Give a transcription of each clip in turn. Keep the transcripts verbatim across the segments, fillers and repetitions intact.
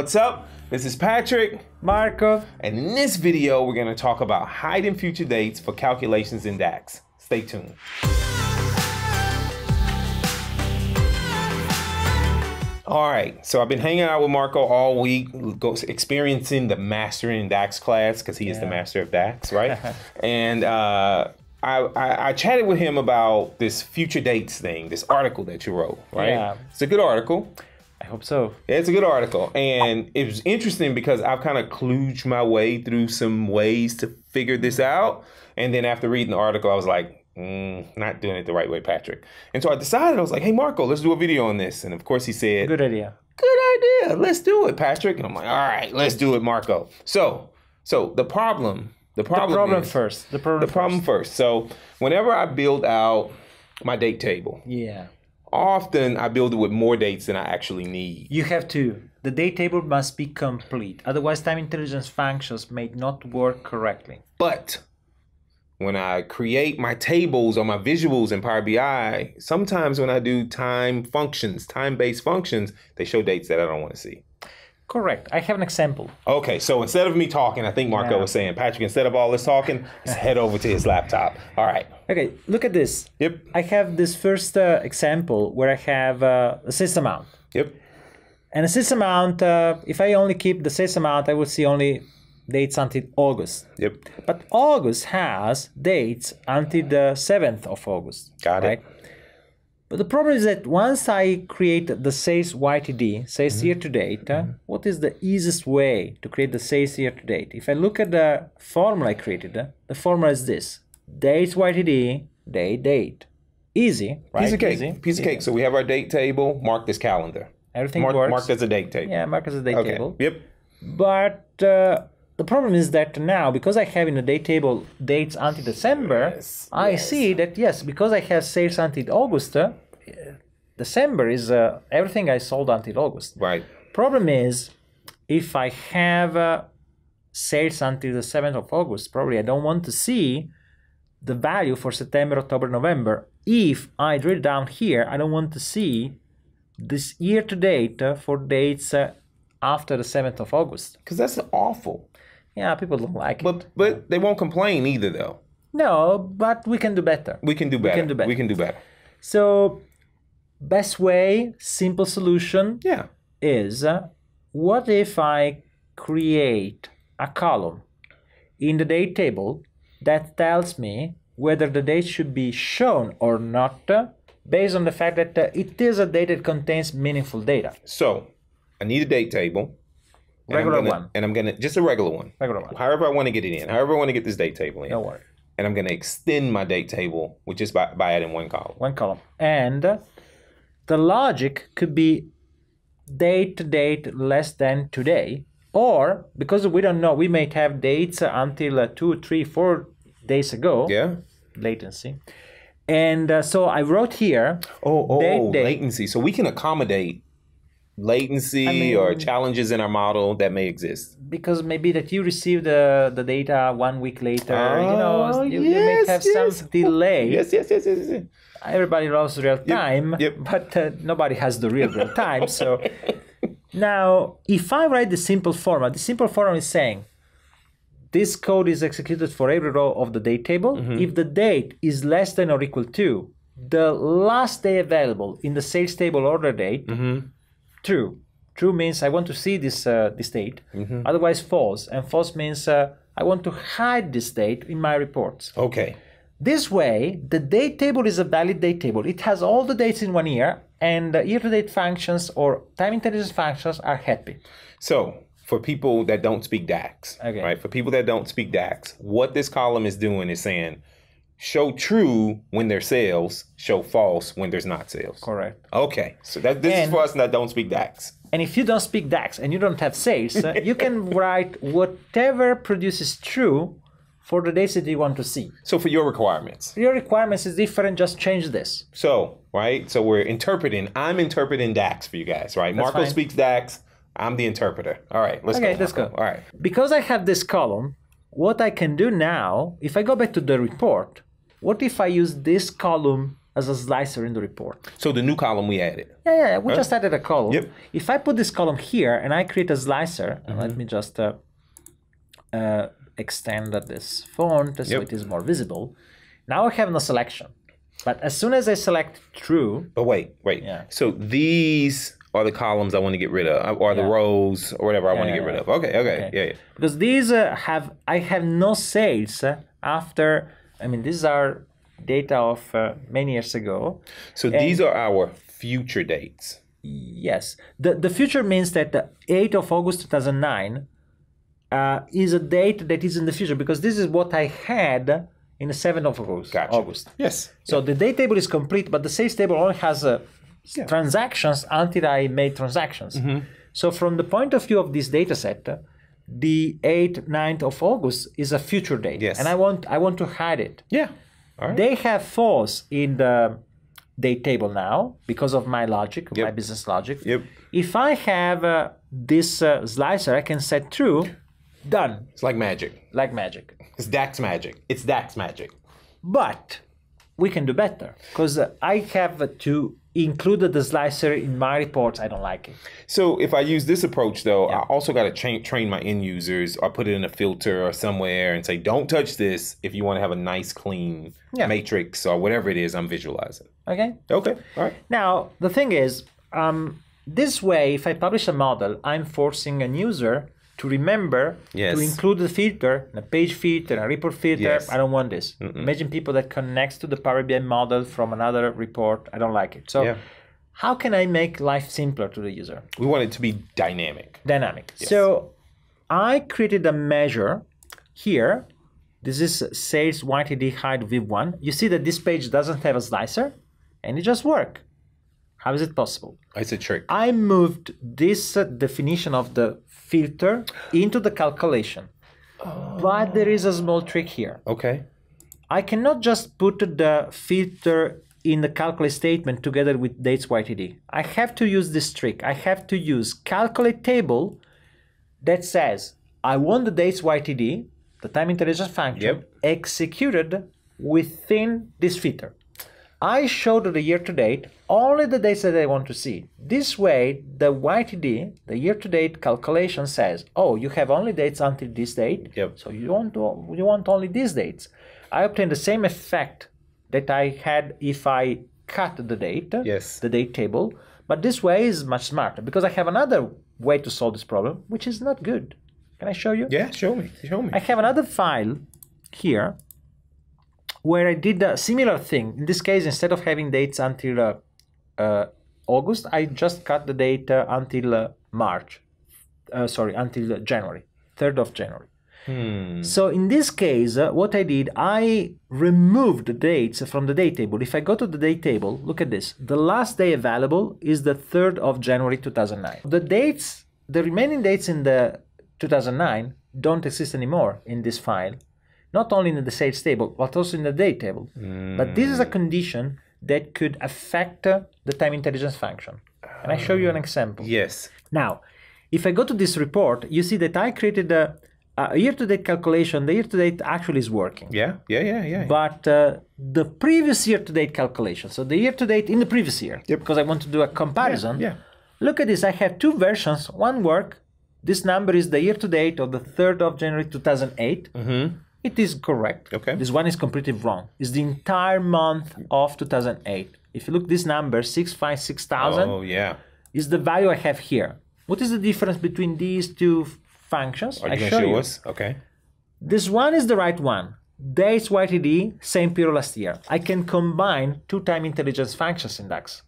What's up? This is Patrick, Marco, and in this video we're going to talk about hide and future dates for calculations in DAX. Stay tuned. All right, so I've been hanging out with Marco all week, experiencing the mastering DAX class because he yeah. is the master of DAX, right? and uh, I, I, I chatted with him about this future dates thing, this article that you wrote, right? Yeah. It's a good article. I hope so. Yeah, it's a good article. And it was interesting because I've kind of kludged my way through some ways to figure this out. And then after reading the article, I was like, mm, not doing it the right way, Patrick. And so I decided, I was like, hey, Marco, let's do a video on this. And of course he said, good idea. Good idea. Let's do it, Patrick. And I'm like, all right, let's do it, Marco. So, so the problem, the problem, the problem is, first, the problem, the problem first. first. So whenever I build out my date table. Yeah. Often I build it with more dates than I actually need. You have to. The date table must be complete. Otherwise, time intelligence functions may not work correctly. But when I create my tables or my visuals in Power B I, sometimes when I do time functions, time-based functions, they show dates that I don't want to see. Correct. I have an example. Okay, so instead of me talking, I think Marco yeah. was saying, Patrick, instead of all this talking, let's head over to his laptop. All right. Okay, look at this. Yep. I have this first uh, example where I have uh, a sales amount. Yep. And a sales amount, uh, if I only keep the sales amount, I will see only dates until August. Yep. But August has dates until the seventh of August. Got right? it. But the problem is that once I create the sales Y T D, sales mm-hmm. year to date, mm-hmm. what is the easiest way to create the sales year to date? If I look at the formula I created, the formula is this: dates Y T D, day date. Easy, right? Piece of cake. Easy. Piece of cake. So we have our date table. Mark this calendar. Everything mark, works. Marked as a date table. Yeah, marked as a date okay. table. Yep. But uh, the problem is that now, because I have in the date table dates until December, yes, I yes. see that, yes, because I have sales until August, uh, December is uh, everything I sold until August. Right. Problem is, if I have uh, sales until the seventh of August, probably I don't want to see the value for September, October, November. If I drill down here, I don't want to see this year to date uh, for dates uh, after the seventh of August. Because that's awful. Yeah, people don't like it. But but they won't complain either, though. No, but we can do better. We can do better. We can do better. We can do better. So, best way, simple solution yeah. is, uh, what if I create a column in the date table that tells me whether the date should be shown or not uh, based on the fact that uh, it is a date that contains meaningful data. So, I need a date table. Regular and gonna, one. And I'm going to, just a regular one. Regular one. However I want to get it in. However I want to get this date table in. Don't worry. And I'm going to extend my date table, which is by, by adding one column. One column. And uh, the logic could be date to date less than today. Or, because we don't know, we may have dates until uh, two, three, four days ago. Yeah. Latency. And uh, so I wrote here. Oh, oh, date, oh date. latency. So we can accommodate latency I mean, or challenges in our model that may exist. Because maybe that you receive the, the data one week later, oh, you know, you, yes, you may have yes. some delay. Yes, yes, yes, yes, yes. Everybody loves real time, yep, yep. but uh, nobody has the real real time. So now, if I write the simple format, the simple format is saying, this code is executed for every row of the date table. Mm-hmm. If the date is less than or equal to the last day available in the sales table order date, mm-hmm. True. True means I want to see this uh, this date. Mm-hmm. Otherwise, false. And false means uh, I want to hide this date in my reports. Okay. This way, the date table is a valid date table. It has all the dates in one year, and the year-to-date functions or time intelligence functions are happy. So, for people that don't speak DAX, okay. right? For people that don't speak DAX, what this column is doing is saying, show true when there's sales, show false when there's not sales. Correct. Okay, so that this and, is for us that don't speak DAX. And if you don't speak DAX and you don't have sales, uh, you can write whatever produces true for the dates that you want to see. So for your requirements. Your requirements is different, just change this. So, right, so we're interpreting, I'm interpreting DAX for you guys, right? That's Marco fine. speaks DAX, I'm the interpreter. All right, let's okay, go. Okay, let's Marco. go. All right. Because I have this column, what I can do now, if I go back to the report, what if I use this column as as a slicer in the report. So the new column we added. Yeah, yeah, we huh? just added a column. Yep. If I put this column here and I create a slicer, mm-hmm. and let me just uh, uh, extend this font so yep. it is more visible. Now I have no selection. But as soon as I select true. But wait, wait. Yeah. So these are the columns I want to get rid of, or yeah. the rows, or whatever I yeah, want to get yeah, rid yeah. of. Okay, okay, okay. Yeah, yeah. Because these uh, have, I have no sales after, I mean, these are data of uh, many years ago. So and these are our future dates. Yes. The, the future means that the eighth of August two thousand nine uh, is a date that is in the future, because this is what I had in the seventh of August. Gotcha. August. Yes. So yeah. the date table is complete, but the sales table only has uh, yeah. transactions until I made transactions. Mm-hmm. So from the point of view of this data set, the eighth, ninth of August is a future date. Yes. And I want I want to hide it. Yeah. All right. They have false in the date table now because of my logic, yep. my business logic. Yep. If I have uh, this uh, slicer, I can set true. Done. It's like magic. Like magic. It's DAX magic. It's DAX magic. But we can do better, because uh, I have to include the slicer in my reports. I don't like it. So if I use this approach, though, yeah. I also got to train my end users, or put it in a filter or somewhere and say, don't touch this if you want to have a nice, clean yeah. matrix or whatever it is I'm visualizing. Okay. Okay. All right. Now, the thing is, um, this way, if I publish a model, I'm forcing an user to remember yes. to include the filter, a page filter, a report filter. Yes. I don't want this. Mm-mm. Imagine people that connects to the Power B I model from another report. I don't like it. So yeah. how can I make life simpler to the user? We want it to be dynamic. Dynamic. Yes. So I created a measure here. This is sales Y T D hide V one. You see that this page doesn't have a slicer, and it just works. How is it possible? It's a trick. I moved this uh, definition of the filter into the calculation. Oh. But there is a small trick here. Okay. I cannot just put the filter in the calculate statement together with dates Y T D. I have to use this trick. I have to use calculate table that says, I want the dates Y T D, the time intelligence function, yep. executed within this filter. I showed the year-to-date only the dates that I want to see. This way, the Y T D, the year-to-date calculation says, oh, you have only dates until this date, yep. so you want, to, you want only these dates. I obtain the same effect that I had if I cut the date, yes. the date table, but this way is much smarter, because I have another way to solve this problem, which is not good. Can I show you? Yeah, show me, show me. I have another file here, where I did a similar thing. In this case, instead of having dates until uh, uh, August, I just cut the date uh, until uh, March. Uh, sorry, until uh, January, third of January. Hmm. So in this case, uh, what I did, I removed the dates from the date table. If I go to the date table, look at this. The last day available is the third of January two thousand nine. The dates, the remaining dates in the two thousand nine don't exist anymore in this file. Not only in the sales table, but also in the date table. Mm. But this is a condition that could affect uh, the time intelligence function. And I show you an example. Yes. Now, if I go to this report, you see that I created a, a year-to-date calculation. The year-to-date actually is working. Yeah, yeah, yeah, yeah. yeah. But uh, the previous year-to-date calculation, so the year-to-date in the previous year, yep. because I want to do a comparison. Yeah, yeah. Look at this. I have two versions. One work. This number is the year-to-date of the third of January two thousand eight. Mm-hmm. It is correct. Okay. This one is completely wrong. It's the entire month of two thousand eight. If you look this number, six five six thousand, oh, yeah. is the value I have here. What is the difference between these two functions? Are you I show, show you. Us? Okay. This one is the right one. Dates Y T D, same period last year. I can combine two time intelligence functions in DAX.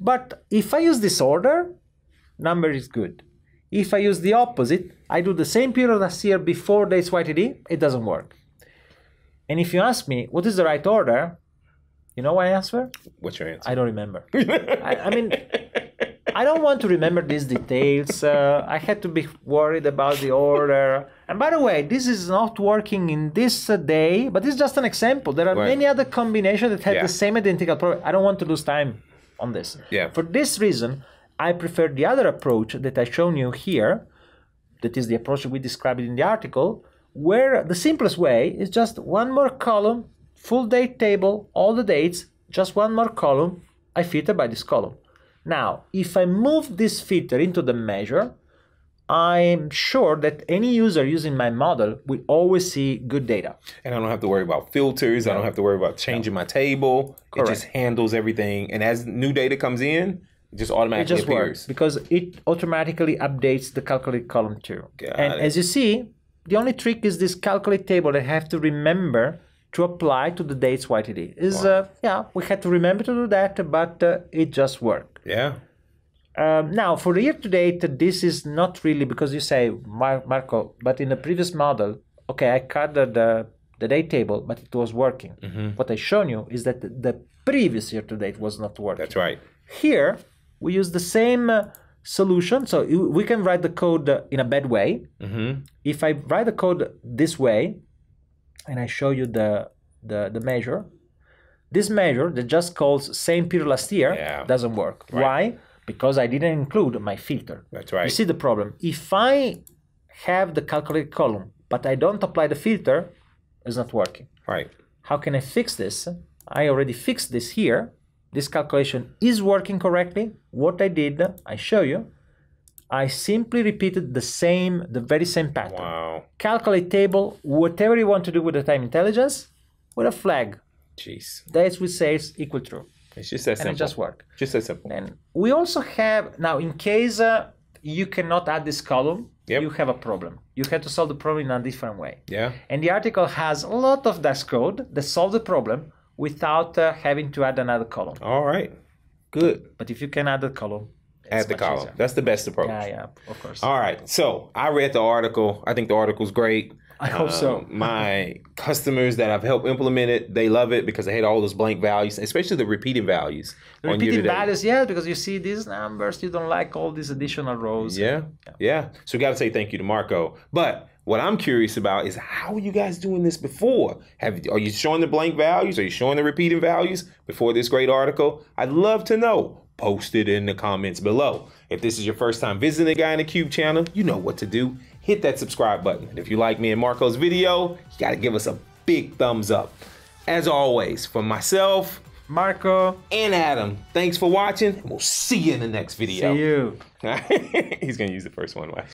But if I use this order, number is good. If I use the opposite, I do the same period last year before dates Y T D, it doesn't work. And if you ask me, what is the right order? You know what I answer? What's your answer? I don't remember. I, I mean, I don't want to remember these details. Uh, I had to be worried about the order. And by the way, this is not working in this uh, day, but it's just an example. There are right. many other combinations that have yeah. the same identical problem. I don't want to lose time on this. Yeah. For this reason, I prefer the other approach that I've shown you here, that is the approach we described in the article, where the simplest way is just one more column, full date table, all the dates, just one more column, I filter by this column. Now, if I move this filter into the measure, I'm sure that any user using my model will always see good data. And I don't have to worry about filters. No. I don't have to worry about changing no. my table. Correct. It just handles everything. And as new data comes in, it just automatically it just appears. Works because it automatically updates the calculate column too. Got and it. As you see, the only trick is this calculate table that I have to remember to apply to the dates Y T D. Is wow. uh, yeah, we had to remember to do that, but uh, it just worked. Yeah. Um, now, for the year-to-date, this is not really, because you say, Mar Marco, but in the previous model, okay, I cut the, the, the date table, but it was working. Mm-hmm. What I've shown you is that the previous year-to-date was not working. That's right. Here, we use the same uh, solution, so we can write the code uh, in a bad way. Mm-hmm. If I write the code this way, and I show you the, the, the measure, this measure that just calls same period last year yeah. doesn't work. Right. Why? Because I didn't include my filter. That's right. You see the problem. If I have the calculate column, but I don't apply the filter, it's not working. Right. How can I fix this? I already fixed this here. This calculation is working correctly. What I did, I show you. I simply repeated the same, the very same pattern. Wow. Calculate table, whatever you want to do with the time intelligence, with a flag. Jeez. That's with sales equal true. It's just that simple. And it just works. Just that simple. And we also have, now in case uh, you cannot add this column, yep. you have a problem. You have to solve the problem in a different way. Yeah. And the article has a lot of dash code that solves the problem without uh, having to add another column. All right. Good. But if you can add a column, add the column. Easier. That's the best approach. Yeah, yeah, of course. All right. So I read the article. I think the article's great. I hope um, so. My customers that I've helped implement it, they love it because they hate all those blank values, especially the repeated values. The repeated values, yeah, because you see these numbers, you don't like all these additional rows. Yeah, yeah. yeah. So we got to say thank you to Marco. But what I'm curious about is how are you guys doing this before? Have Are you showing the blank values? Are you showing the repeating values before this great article? I'd love to know. Post it in the comments below. If this is your first time visiting the Guy in the Cube channel, you know what to do. Hit that subscribe button. And if you like me and Marco's video, you gotta give us a big thumbs up. As always, from myself, Marco, and Adam, thanks for watching, and we'll see you in the next video. See you. He's gonna use the first one. Watch.